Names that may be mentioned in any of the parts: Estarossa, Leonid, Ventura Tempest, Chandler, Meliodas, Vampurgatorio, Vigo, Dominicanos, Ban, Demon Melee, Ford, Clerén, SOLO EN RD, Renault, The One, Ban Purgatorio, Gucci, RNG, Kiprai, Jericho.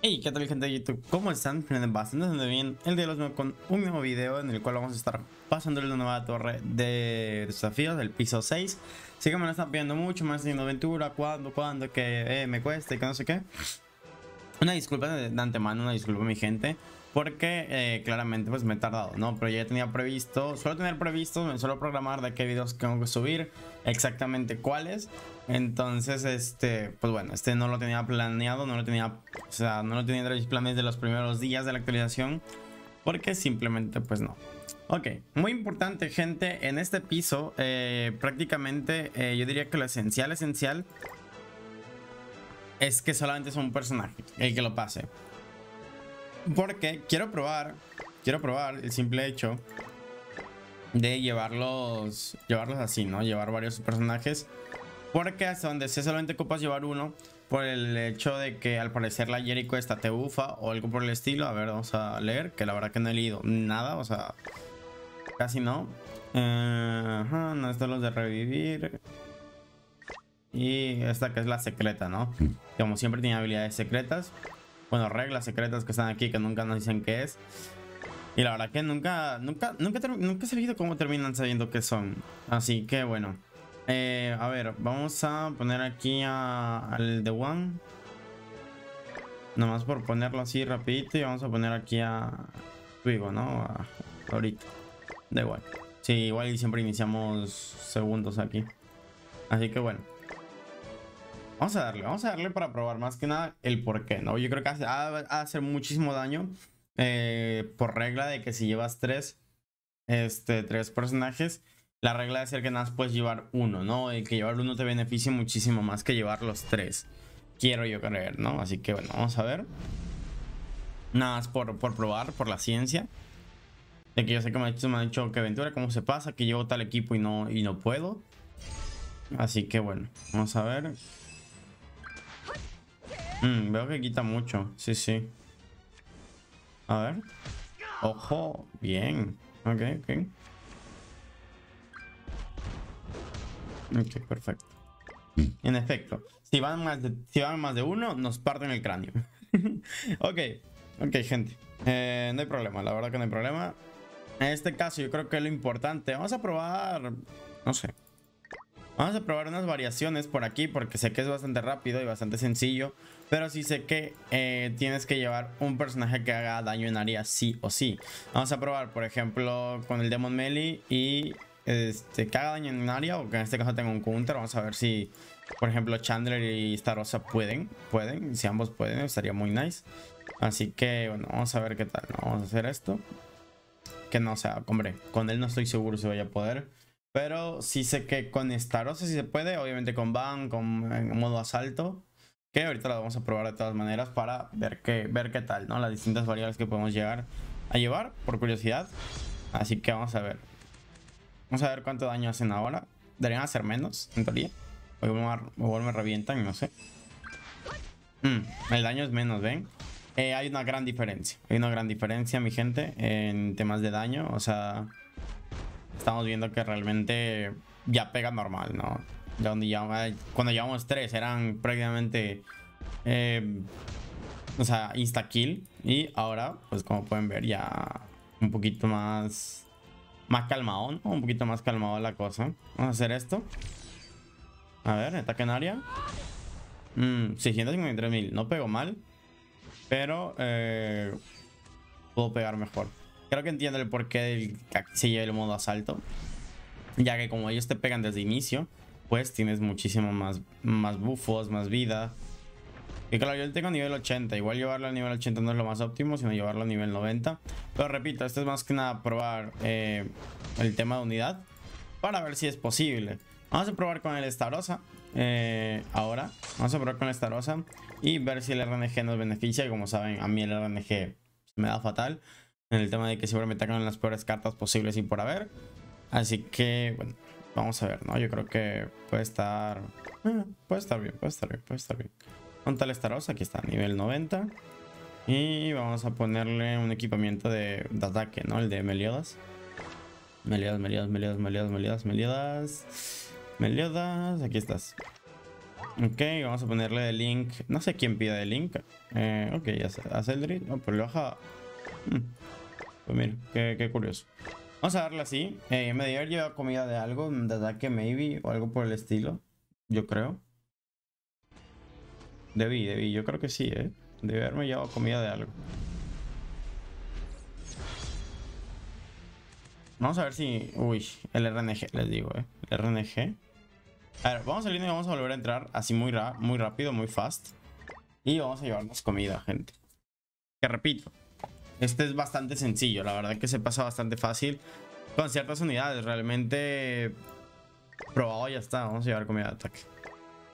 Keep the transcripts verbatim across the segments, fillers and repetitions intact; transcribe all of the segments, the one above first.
Hey, ¿qué tal gente de YouTube? ¿Cómo están? Bastante bien. El día de los nuevo con un nuevo video en el cual vamos a estar pasándole la nueva torre de desafíos del piso seis. Sé que me lo están pidiendo mucho, me haciendo aventura, cuando, cuando, que eh, me cueste, que no sé qué. Una disculpa de antemano, una disculpa mi gente, porque eh, claramente pues me he tardado, ¿no? Pero ya tenía previsto, suelo tener previsto, me suelo programar de qué videos tengo que subir, exactamente cuáles. Entonces, este, pues bueno, este no lo tenía planeado, no lo tenía, o sea, no lo tenía entre mis planes de los primeros días de la actualización, porque simplemente, pues no. Ok, muy importante, gente, en este piso, eh, prácticamente, eh, yo diría que lo esencial, esencial, es que solamente es un personaje el que lo pase. Porque quiero probar, quiero probar el simple hecho de llevarlos, llevarlos así, ¿no? Llevar varios personajes. Porque hasta donde sé solamente ocupas llevar uno por el hecho de que al parecer la Jericho esta te bufa o algo por el estilo. A ver, vamos a leer, que la verdad que no he leído nada, o sea, casi no. Uh, ajá, no están los de revivir. Y esta que es la secreta, ¿no? Como siempre tiene habilidades secretas. Bueno, reglas secretas que están aquí que nunca nos dicen qué es. Y la verdad que nunca, nunca, nunca, nunca he sabido cómo terminan sabiendo qué son. Así que bueno. Eh, a ver, vamos a poner aquí a, al The One. Nomás por ponerlo así rapidito. Y vamos a poner aquí a Vigo, ¿no? A, ahorita. Da igual. Sí, igual siempre iniciamos segundos aquí. Así que bueno. Vamos a darle, vamos a darle para probar más que nada el porqué, ¿no? Yo creo que va a hacer muchísimo daño eh, por regla de que si llevas tres, este, tres personajes, la regla de ser que nada más puedes llevar uno, ¿no? El que llevar uno te beneficia muchísimo más que llevar los tres. Quiero yo creer, ¿no? Así que bueno, vamos a ver. Nada más por, por probar, por la ciencia. De que yo sé que me han dicho, me han dicho que aventura, cómo se pasa, que llevo tal equipo y no, y no puedo. Así que bueno, vamos a ver. Mm, veo que quita mucho, sí, sí. A ver. Ojo, bien. Ok, ok. Ok, perfecto. En efecto, si van más de, si van más de uno, nos parten el cráneo. Ok, ok, gente. Eh, no hay problema, la verdad que no hay problema. En este caso yo creo que lo importante, vamos a probar, no sé. Vamos a probar unas variaciones por aquí porque sé que es bastante rápido y bastante sencillo. Pero sí sé que eh, tienes que llevar un personaje que haga daño en área sí o sí. Vamos a probar, por ejemplo, con el Demon Melee y este, que haga daño en área o que en este caso tenga un counter. Vamos a ver si, por ejemplo, Chandler y Estarossa pueden, pueden. Si ambos pueden, estaría muy nice. Así que, bueno, vamos a ver qué tal, ¿no? Vamos a hacer esto. Que no, o sea, hombre, con él no estoy seguro si voy a poder. Pero sí sé que con Estarossa sí se puede, obviamente con Ban, con en modo asalto. Que ahorita lo vamos a probar de todas maneras para ver qué, ver qué tal, ¿no? Las distintas variables que podemos llegar a llevar, por curiosidad. Así que vamos a ver. Vamos a ver cuánto daño hacen ahora. Deberían hacer menos, en teoría. O igual me revientan, no sé. Mm, el daño es menos, ¿ven? Eh, hay una gran diferencia. Hay una gran diferencia, mi gente, en temas de daño. O sea... Estamos viendo que realmente ya pega normal, ¿no? Ya donde ya, cuando llevamos tres eran prácticamente, eh, o sea, insta-kill. Y ahora, pues como pueden ver, ya un poquito más, más calmado, ¿no? Un poquito más calmado la cosa. Vamos a hacer esto. A ver, ataque en área. Mm, seiscientos cincuenta y tres mil, no pegó mal, pero eh, puedo pegar mejor. Creo que entiendo el porqué del que se lleva el modo asalto. Ya que como ellos te pegan desde inicio, pues tienes muchísimo más, más buffos, más vida. Y claro, yo tengo nivel ochenta. Igual llevarlo a nivel ochenta no es lo más óptimo, sino llevarlo a nivel noventa. Pero repito, esto es más que nada probar eh, el tema de unidad. Para ver si es posible. Vamos a probar con el Estarossa. Eh, ahora, vamos a probar con el Estarossa. Y ver si el R N G nos beneficia. Y como saben, a mí el R N G me da fatal. En el tema de que siempre me atacan las peores cartas posibles y por haber. Así que, bueno, vamos a ver, ¿no? Yo creo que puede estar... Eh, puede estar bien, puede estar bien, puede estar bien. ¿Dónde está el Estarossa? Aquí está, nivel noventa. Y vamos a ponerle un equipamiento de, de ataque, ¿no? El de Meliodas. Meliodas, Meliodas, Meliodas, Meliodas, Meliodas, Meliodas. Meliodas, aquí estás. Ok, vamos a ponerle el link. No sé quién pida el link. Eh, ok, a Celdrit. Oh, pues le baja. Hmm. Pues mira, qué, qué curioso. Vamos a darle así. Eh, me debería llevar comida de algo, de ataque, maybe, o algo por el estilo. Yo creo. Debí, debí. Yo creo que sí, eh. Debe haberme llevado comida de algo. Vamos a ver si... Uy, el R N G, les digo, eh. El R N G. A ver, vamos a salir y vamos a volver a entrar así muy, ra muy rápido, muy fast. Y vamos a llevarnos comida, gente. Que repito, este es bastante sencillo. La verdad que se pasa bastante fácil con ciertas unidades. Realmente... Probado ya está. Vamos a llevar comida de ataque.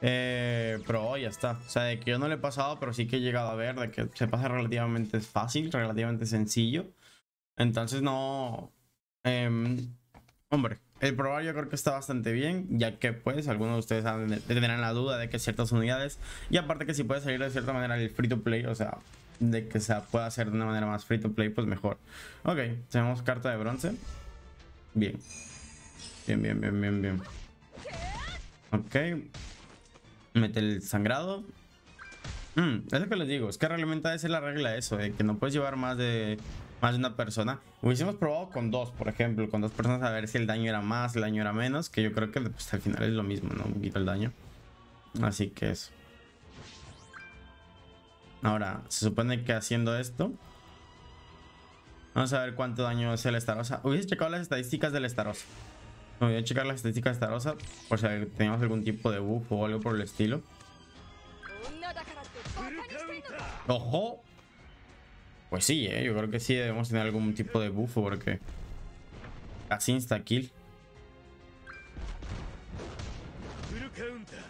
Eh, probado ya está. O sea, de que yo no le he pasado, pero sí que he llegado a ver de que se pasa relativamente fácil, relativamente sencillo. Entonces no... Eh, hombre, el probar yo creo que está bastante bien, ya que pues algunos de ustedes han, tendrán la duda de que ciertas unidades, y aparte que si puede salir de cierta manera el free to play, o sea, de que se pueda hacer de una manera más free to play, pues mejor. Ok, tenemos carta de bronce. Bien. Bien, bien, bien, bien, bien. Ok. Mete el sangrado. Mm, es lo que les digo, es que realmente esa es la regla, eso, de que no puedes llevar más de... Más de una persona. Hubiésemos probado con dos, por ejemplo. Con dos personas a ver si el daño era más, el daño era menos. Que yo creo que pues, al final es lo mismo, ¿no? Un poquito el daño. Así que eso. Ahora, se supone que haciendo esto... Vamos a ver cuánto daño es el Estarossa. Hubiese checado las estadísticas del Estarossa. Voy a checar las estadísticas de Estarossa. Por si teníamos algún tipo de buff o algo por el estilo. ¡Ojo! Pues sí, ¿eh? Yo creo que sí debemos tener algún tipo de buff porque casi insta kill.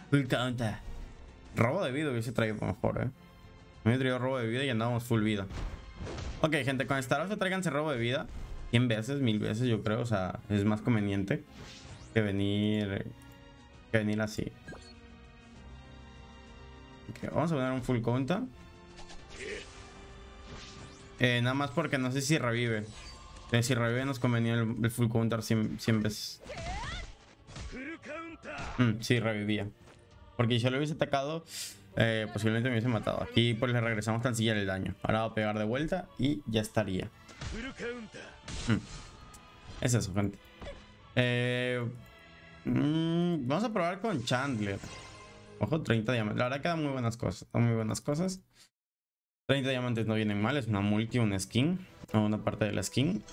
Full counter. Robo de vida hubiese traído mejor, eh. Me hubiese traído robo de vida y andábamos full vida. Ok, gente, con Estarossa tráiganse robo de vida cien veces, mil veces yo creo. O sea, es más conveniente que venir, que venir así. Ok, vamos a poner un full counter. Eh, nada más porque no sé si revive. Eh, si revive nos convenía el, el full counter cien veces. Mm, sí, revivía. Porque si yo lo hubiese atacado, eh, posiblemente me hubiese matado. Aquí pues le regresamos tan siquiera el daño. Ahora va a pegar de vuelta y ya estaría. Mm. Es eso, gente. Eh, mm, vamos a probar con Chandler. Ojo, treinta diamantes. La verdad que dan muy buenas cosas. Dan muy buenas cosas. treinta diamantes no vienen mal, es una multi, una skin, o una parte de la skin.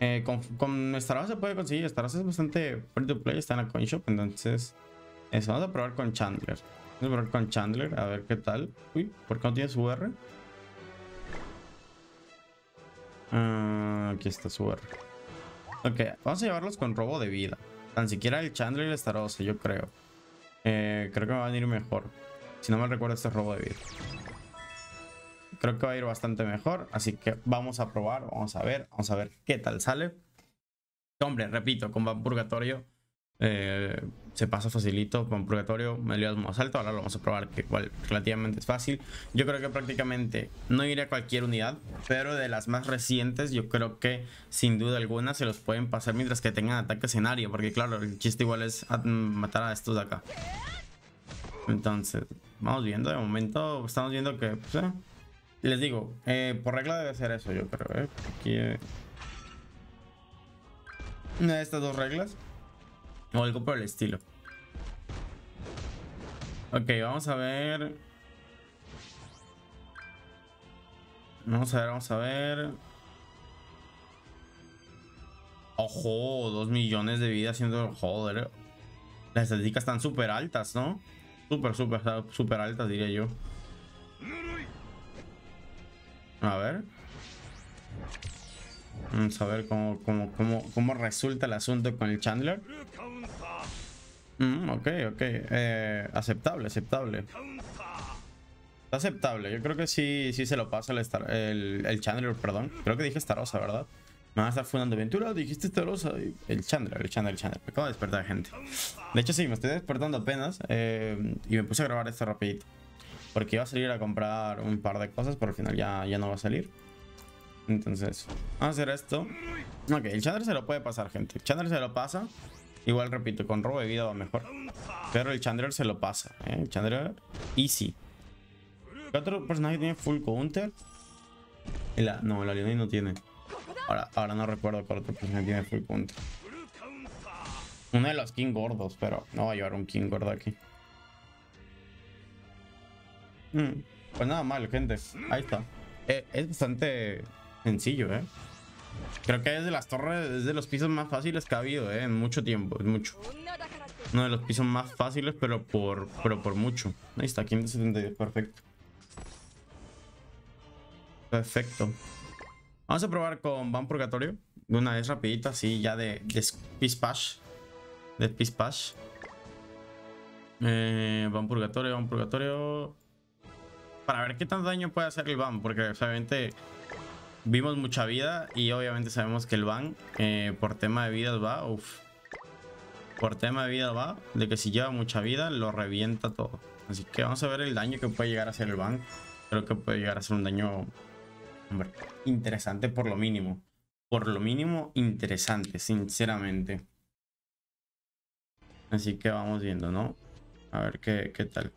Eh, con con Estarossa se puede conseguir, Estarossa es bastante free to play, está en la coin shop, entonces... Eso, vamos a probar con Chandler. Vamos a probar con Chandler, a ver qué tal. Uy, ¿por qué no tiene su R? Uh, aquí está su R. Ok, vamos a llevarlos con robo de vida. Tan siquiera el Chandler y el Estarossa, yo creo. Eh, creo que me van a ir mejor. Si no me recuerdo, este es robo de vida. Creo que va a ir bastante mejor, así que vamos a probar, vamos a ver, vamos a ver qué tal sale. Hombre, repito, con Vampurgatorio eh, se pasa facilito. Vampurgatorio, Meliodas más alto, ahora lo vamos a probar, que igual relativamente es fácil. Yo creo que prácticamente no iré a cualquier unidad, pero de las más recientes yo creo que sin duda alguna se los pueden pasar mientras que tengan ataques en área, porque claro, el chiste igual es matar a estos de acá. Entonces, vamos viendo, de momento estamos viendo que... Pues, eh, les digo, eh, por regla debe ser eso, yo creo, ¿eh? Aquí, eh. Una de estas dos reglas. O algo por el estilo. Ok, vamos a ver. Vamos a ver, vamos a ver. Ojo, dos millones de vidas siendo... Joder. Las estadísticas están súper altas, ¿no? Súper, súper, súper altas, diría yo. A ver. Vamos a ver cómo, cómo, cómo, cómo resulta el asunto con el Chandler. Mm, ok, ok. Eh, aceptable, aceptable. Aceptable. Yo creo que sí, sí se lo pasa el, Star, el, el Chandler, perdón. Creo que dije Estarossa, ¿verdad? Me van a estar fundando aventura, dijiste Estarossa. El Chandler, el Chandler, el Chandler. Me acabo de despertar, gente. De hecho, sí, me estoy despertando apenas. Eh, y me puse a grabar esto rapidito. Porque iba a salir a comprar un par de cosas, pero al final ya, ya no va a salir. Entonces, vamos a hacer esto. Ok, el Chandler se lo puede pasar, gente. El Chandler se lo pasa. Igual repito, con robo de vida va mejor. Pero el Chandler se lo pasa, ¿eh? El Chandler, easy. ¿Qué otro personaje tiene full counter? La, no, la Leonid no tiene. Ahora, ahora no recuerdo cuál otro personaje tiene full counter. Uno de los King gordos, pero no va a llevar un King gordo aquí. Mm, pues nada mal, gente. Ahí está. Eh, es bastante sencillo, ¿eh? Creo que es de las torres, es de los pisos más fáciles que ha habido, ¿eh? En mucho tiempo, es mucho. Uno de los pisos más fáciles, pero por, pero por mucho. Ahí está, quinientos setenta y dos, perfecto. Perfecto. Vamos a probar con Ban Purgatorio. De una vez rapidita, así ya de, de pispash. De pispash. Eh, Ban Purgatorio, Ban Purgatorio. Para ver qué tanto daño puede hacer el Ban. Porque obviamente vimos mucha vida. Y obviamente sabemos que el Ban, eh, por tema de vidas va. Uf. Por tema de vida va. De que si lleva mucha vida, lo revienta todo. Así que vamos a ver el daño que puede llegar a hacer el Ban. Creo que puede llegar a ser un daño, hombre, interesante por lo mínimo. Por lo mínimo, interesante, sinceramente. Así que vamos viendo, ¿no? A ver qué, qué tal.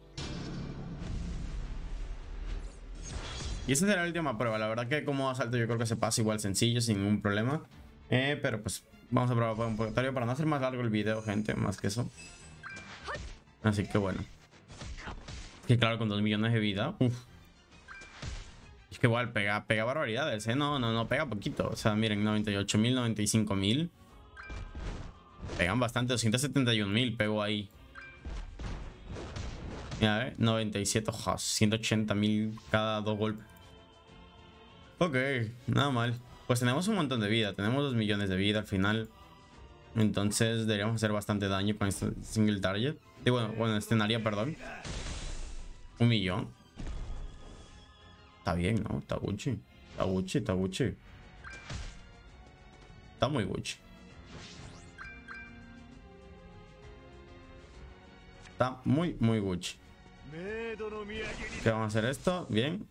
Y esa será la última prueba. La verdad que como asalto yo creo que se pasa igual sencillo, sin ningún problema. Eh, pero pues vamos a probar un poquito para no hacer más largo el video, gente, más que eso. Así que bueno. Que claro, con dos millones de vida, uff. Es que igual pega, pega barbaridades, ¿eh? No, no, no pega poquito. O sea, miren, noventa y ocho mil, noventa y cinco mil. Pegan bastante, doscientos setenta y un mil pegó ahí. Mira, a ver, noventa y siete, ojo, ciento ochenta mil cada dos golpes. Ok, nada mal. Pues tenemos un montón de vida, tenemos dos millones de vida al final. Entonces deberíamos hacer bastante daño con este single target. Y bueno, bueno, este en área, perdón. Un millón. Está bien, ¿no? Está Gucci. Está Gucci, está Gucci. Está muy Gucci. Está muy, muy Gucci. ¿Qué vamos a hacer esto? Bien.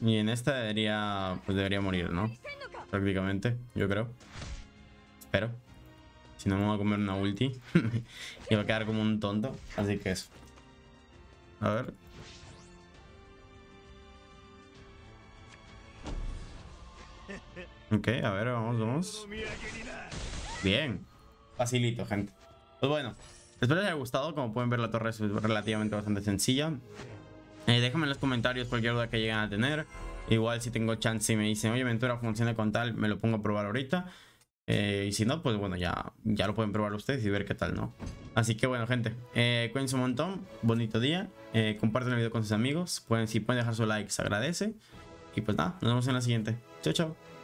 Y en esta debería, pues debería morir, ¿no? Prácticamente, yo creo. Espero. Si no me voy a comer una ulti y va a quedar como un tonto. Así que eso. A ver. Ok, a ver, vamos, vamos. Bien. Facilito, gente. Pues bueno, espero les haya gustado. Como pueden ver, la torre es relativamente bastante sencilla. Eh, déjame en los comentarios cualquier duda que lleguen a tener. Igual si tengo chance y me dicen, oye, Ventura funciona con tal, me lo pongo a probar ahorita. Eh, y si no, pues bueno, ya, ya lo pueden probar ustedes y ver qué tal, ¿no? Así que bueno, gente, eh, cuídense un montón. Bonito día. Eh, comparten el video con sus amigos. Pueden, si pueden dejar su like, se agradece. Y pues nada, nos vemos en la siguiente. Chao, chao.